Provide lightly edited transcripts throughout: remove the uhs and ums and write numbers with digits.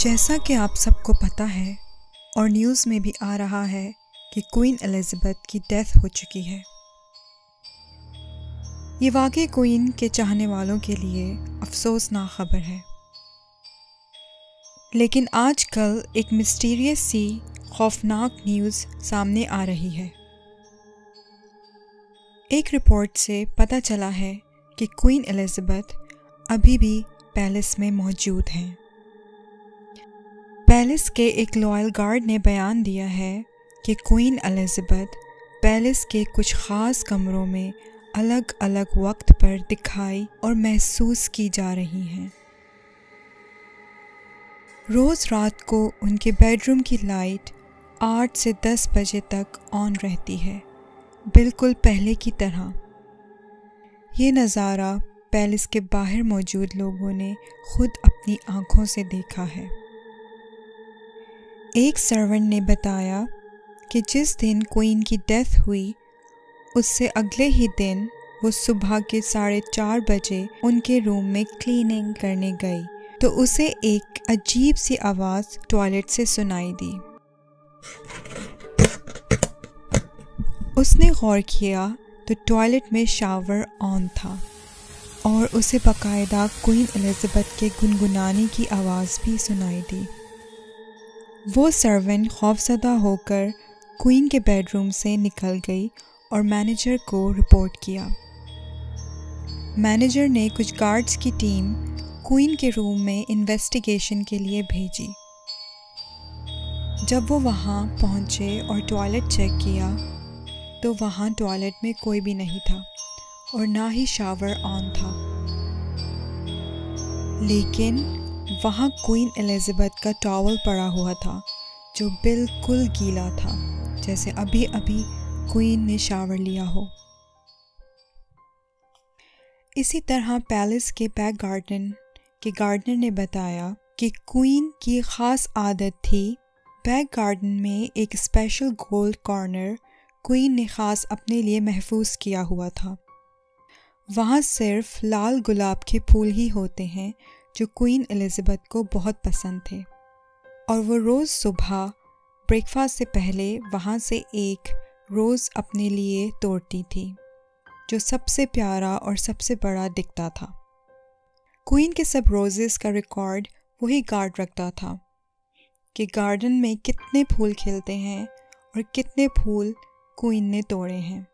जैसा कि आप सबको पता है और न्यूज़ में भी आ रहा है कि क्वीन एलिज़ाबेथ की डेथ हो चुकी है। ये वाकई क्वीन के चाहने वालों के लिए अफसोसनाक खबर है, लेकिन आजकल एक मिस्टीरियस सी खौफनाक न्यूज़ सामने आ रही है। एक रिपोर्ट से पता चला है कि क्वीन एलिज़ाबेथ अभी भी पैलेस में मौजूद हैं। पैलेस के एक लॉयल गार्ड ने बयान दिया है कि क्वीन एलिज़ाबेथ पैलेस के कुछ ख़ास कमरों में अलग अलग वक्त पर दिखाई और महसूस की जा रही हैं। रोज़ रात को उनके बेडरूम की लाइट 8 से 10 बजे तक ऑन रहती है, बिल्कुल पहले की तरह। ये नज़ारा पैलेस के बाहर मौजूद लोगों ने खुद अपनी आँखों से देखा है। एक सर्वेंट ने बताया कि जिस दिन क्वीन की डेथ हुई उससे अगले ही दिन वो सुबह के 4:30 बजे उनके रूम में क्लीनिंग करने गई तो उसे एक अजीब सी आवाज़ टॉयलेट से सुनाई दी। उसने गौर किया तो टॉयलेट में शावर ऑन था और उसे बाकायदा क्वीन एलिज़ाबेथ के गुनगुनाने की आवाज़ भी सुनाई दी। वो सर्वेंट खौफजदा होकर क्वीन के बेडरूम से निकल गई और मैनेजर को रिपोर्ट किया। मैनेजर ने कुछ गार्ड्स की टीम क्वीन के रूम में इन्वेस्टिगेशन के लिए भेजी। जब वो वहाँ पहुँचे और टॉयलेट चेक किया तो वहाँ टॉयलेट में कोई भी नहीं था और ना ही शावर ऑन था, लेकिन वहाँ क्वीन एलिज़ाबेथ का टॉवल पड़ा हुआ था जो बिल्कुल गीला था, जैसे अभी अभी क्वीन ने शावर लिया हो। इसी तरह पैलेस के बैक गार्डन के गार्डनर ने बताया कि क्वीन की ख़ास आदत थी, बैक गार्डन में एक स्पेशल गोल्ड कॉर्नर क्वीन ने ख़ास अपने लिए महफूज किया हुआ था। वहाँ सिर्फ लाल गुलाब के फूल ही होते हैं जो क्वीन एलिज़ाबेथ को बहुत पसंद थे और वो रोज़ सुबह ब्रेकफास्ट से पहले वहाँ से एक रोज़ अपने लिए तोड़ती थी जो सबसे प्यारा और सबसे बड़ा दिखता था। क्वीन के सब रोज़ेस का रिकॉर्ड वही गार्ड रखता था कि गार्डन में कितने फूल खिलते हैं और कितने फूल क्वीन ने तोड़े हैं।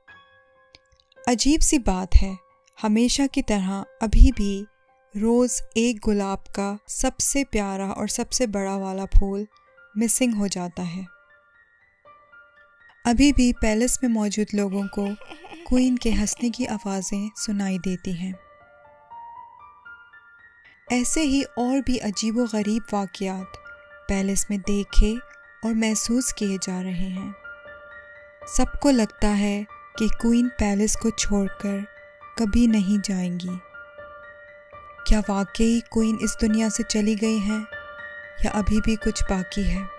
अजीब सी बात है, हमेशा की तरह अभी भी रोज़ एक गुलाब का सबसे प्यारा और सबसे बड़ा वाला फूल मिसिंग हो जाता है। अभी भी पैलेस में मौजूद लोगों को क्वीन के हंसने की आवाज़ें सुनाई देती हैं। ऐसे ही और भी अजीबोगरीब वाक़ियात पैलेस में देखे और महसूस किए जा रहे हैं। सबको लगता है कि क्वीन पैलेस को छोड़कर कभी नहीं जाएंगी। क्या वाकई क्वीन इस दुनिया से चली गई हैं या अभी भी कुछ बाकी है?